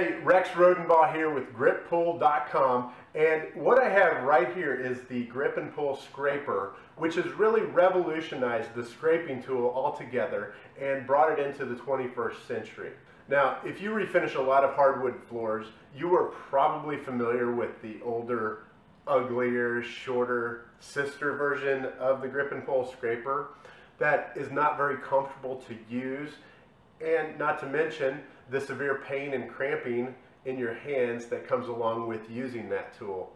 Hey, Rex Rodenbaugh here with GripPull.com, and what I have right here is the Grip and Pull Scraper, which has really revolutionized the scraping tool altogether and brought it into the 21st century. Now, if you refinish a lot of hardwood floors, you are probably familiar with the older, uglier, shorter sister version of the Grip and Pull Scraper that is not very comfortable to use, and not to mention the severe pain and cramping in your hands that comes along with using that tool.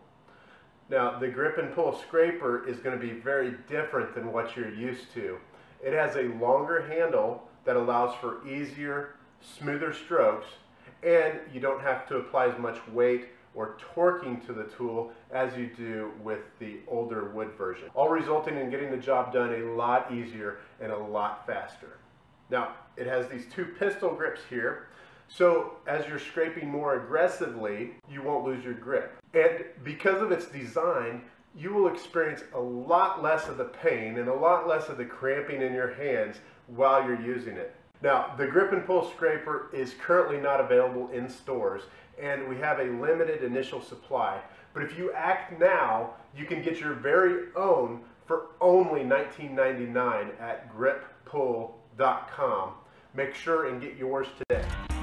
Now, the Grip and Pull Scraper is going to be very different than what you're used to. It has a longer handle that allows for easier, smoother strokes, and you don't have to apply as much weight or torquing to the tool as you do with the older wood version, all resulting in getting the job done a lot easier and a lot faster. Now, it has these two pistol grips here, so as you're scraping more aggressively, you won't lose your grip. And because of its design, you will experience a lot less of the pain and a lot less of the cramping in your hands while you're using it. Now, the Grip and Pull Scraper is currently not available in stores, and we have a limited initial supply. But if you act now, you can get your very own for only $19.99 at GripPull.com. Make sure and get yours today.